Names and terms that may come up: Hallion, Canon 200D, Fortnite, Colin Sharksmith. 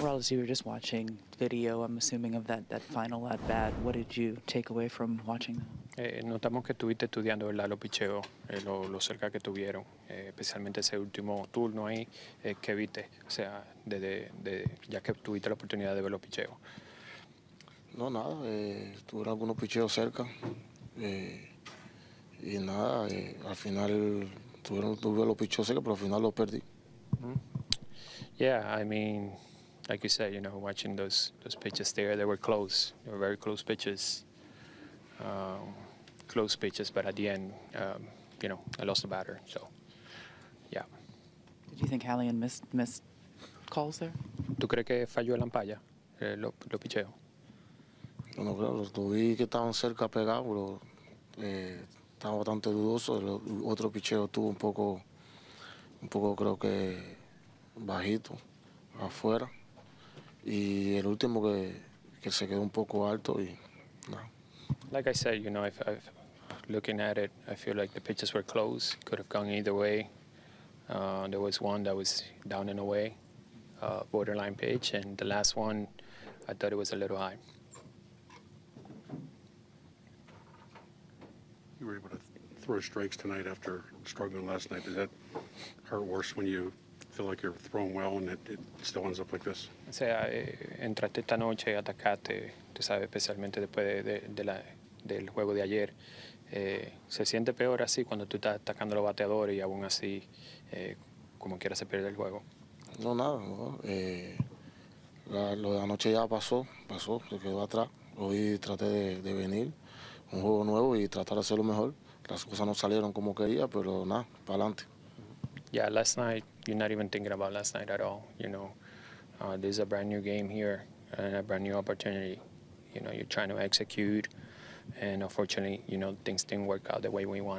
Morales, you were just watching video, I'm assuming, of that final at bat. What did you take away from watching that? Notamos que estuviste estudiando, ¿verdad?, los picheos, lo cerca que tuvieron, especialmente ese último turno ahí que viste, o sea, ya que tuviste la oportunidad de ver los picheos. No, nada, tuvieron algunos picheos cerca y nada, al final tuve los picheos cerca, pero al final los perdí. Yeah, I mean, like you said, you know, watching those pitches there, they were close. They were very close pitches. Close pitches, but at the end, you know, I lost the batter. So, yeah. Did you think Hallion missed calls there? ¿Tú crees que falló el ampalla, lo picheo? No, claro, los vi que estaban cerca pegados, pero estaban bastante dudosos. El otro picheo tuvo un poco, creo que bajito, afuera. Y el último que se quedó un poco alto y nada. Like I said, you know, I've looking at it, I feel like the pitches were close. Could have gone either way. There was one that was down and away, borderline pitch, and the last one, I thought it was a little high. You were able to throw strikes tonight after struggling last night. Does that hurt worse when you feel like you're throwing well and it still ends up like this? O sea, entraste esta noche y atacaste, tú sabes, especialmente después del juego de ayer. Se siente peor así cuando tú estás atacando a los bateadores y aún así, como quieras, se pierde el juego. No, nada, no. Lo de anoche ya pasó, se quedó atrás. Hoy traté de venir, un juego nuevo y tratar de hacerlo mejor. Las cosas no salieron como quería, pero nada, para adelante. Yeah, last night, you're not even thinking about last night at all, you know. This is a brand new game here and a brand new opportunity. You know, you're trying to execute, and unfortunately, you know, things didn't work out the way we wanted.